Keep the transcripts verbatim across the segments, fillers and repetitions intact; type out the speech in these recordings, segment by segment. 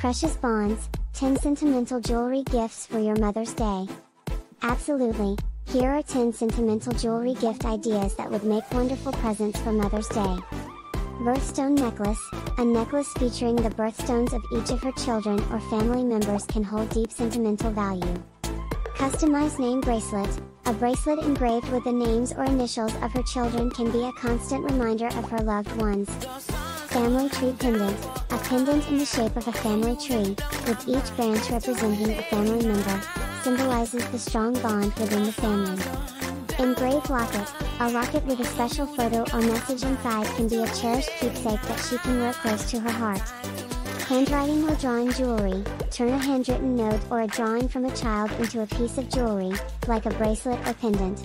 Precious bonds, ten sentimental jewelry gifts for your Mother's Day. Absolutely, here are ten sentimental jewelry gift ideas that would make wonderful presents for Mother's Day. Birthstone necklace. A necklace featuring the birthstones of each of her children or family members can hold deep sentimental value. Customized name bracelet. A bracelet engraved with the names or initials of her children can be a constant reminder of her loved ones. Family tree pendant. A pendant in the shape of a family tree, with each branch representing a family member, symbolizes the strong bond within the family. Engraved locket. A locket with a special photo or message inside can be a cherished keepsake that she can wear close to her heart. Handwriting or drawing jewelry. Turn a handwritten note or a drawing from a child into a piece of jewelry, like a bracelet or pendant.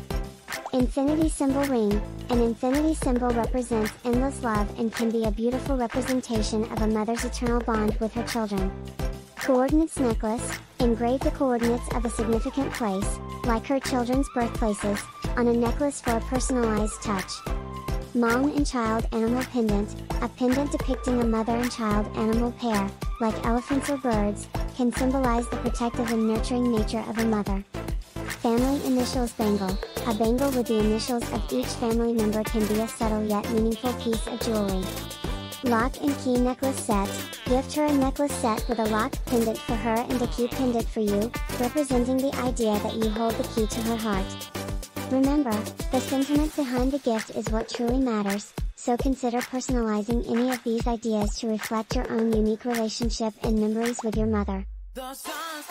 Infinity symbol ring. An infinity symbol represents endless love and can be a beautiful representation of a mother's eternal bond with her children. Coordinates necklace. Engrave the coordinates of a significant place, like her children's birthplaces, on a necklace for a personalized touch. Mom and child animal pendant. A pendant depicting a mother and child animal pair, like elephants or birds, can symbolize the protective and nurturing nature of a mother. Family initials bangle. A bangle with the initials of each family member can be a subtle yet meaningful piece of jewelry. Lock and key necklace set. Gift her a necklace set with a lock pendant for her and a key pendant for you, representing the idea that you hold the key to her heart. Remember, the sentiment behind the gift is what truly matters, so consider personalizing any of these ideas to reflect your own unique relationship and memories with your mother.